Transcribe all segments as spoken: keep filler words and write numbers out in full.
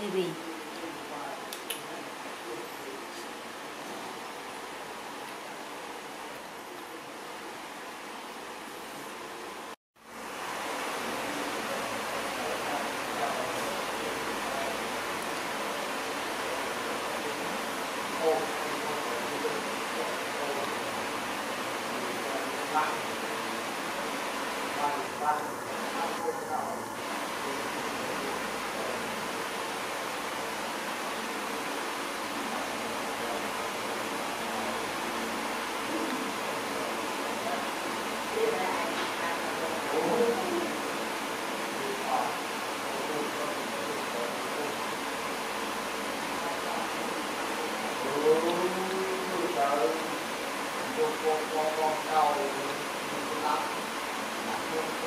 Baby.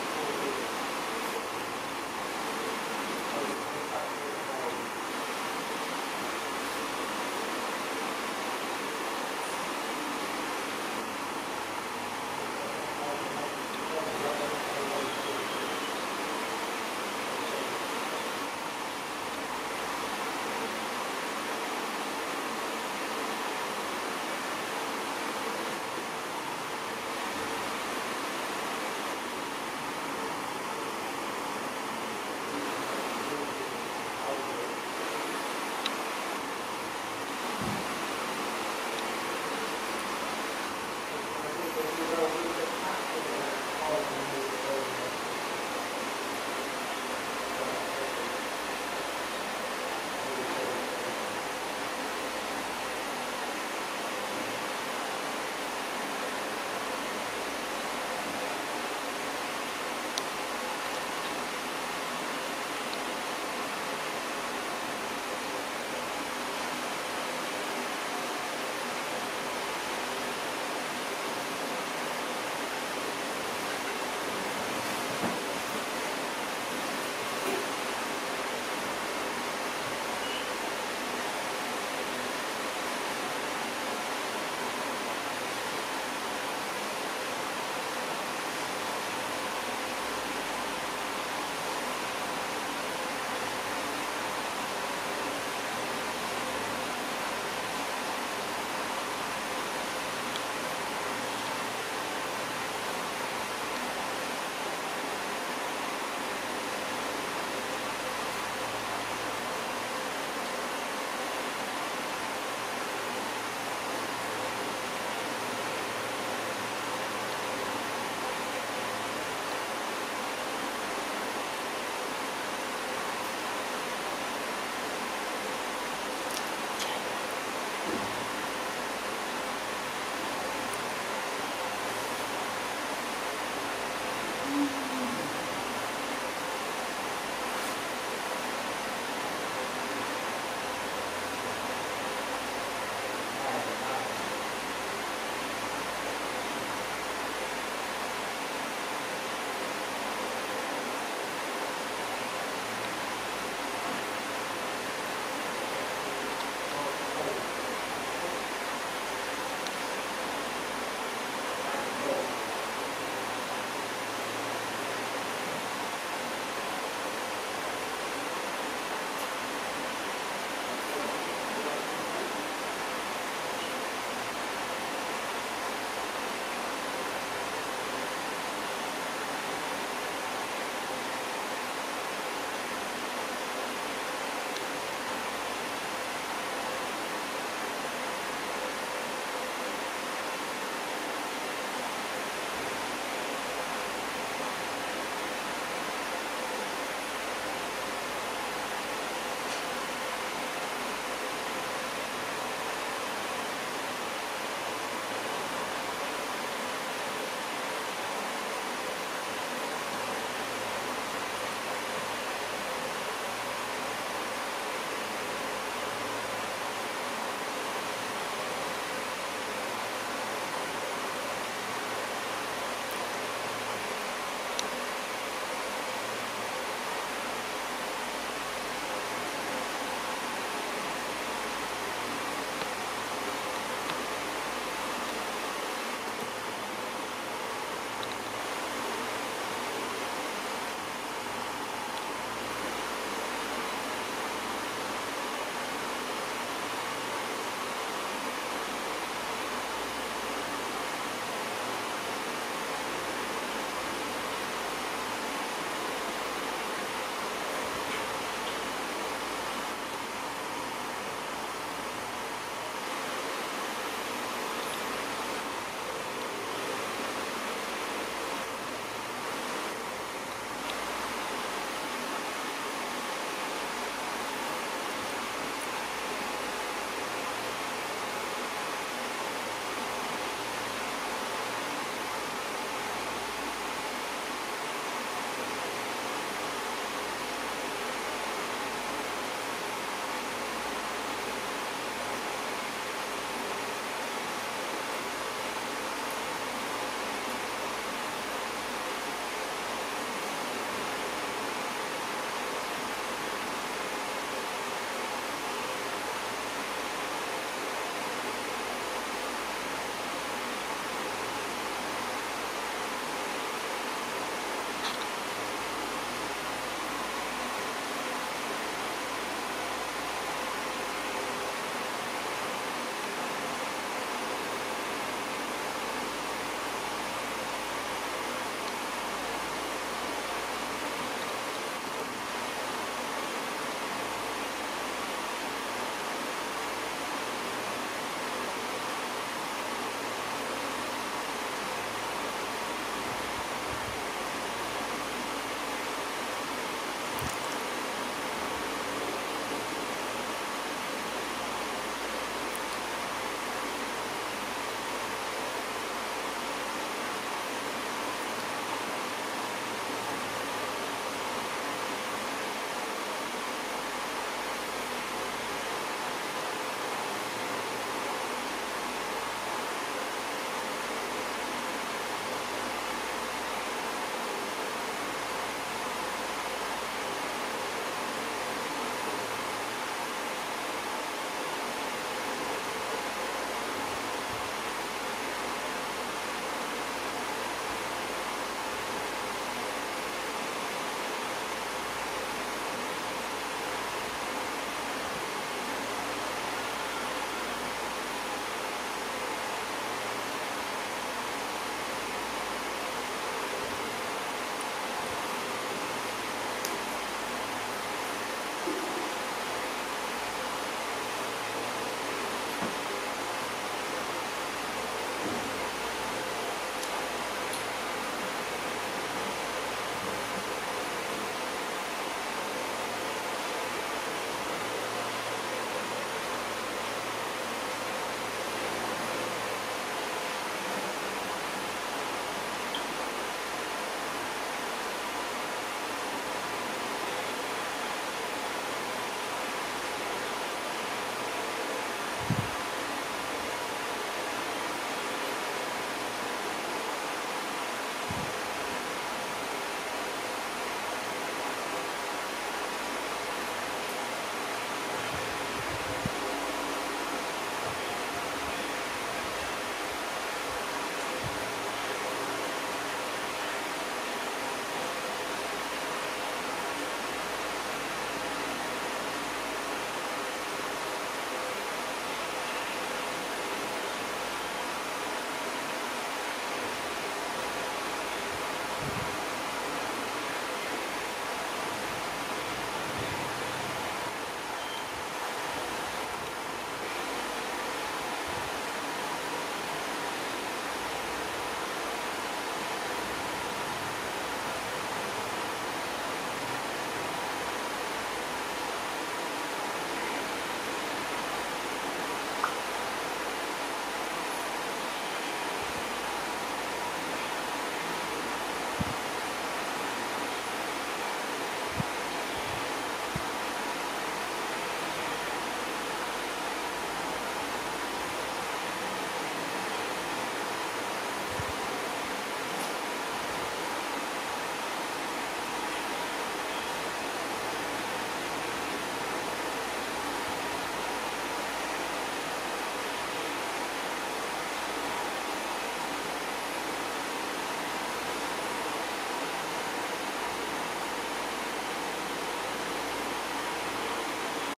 Thank you.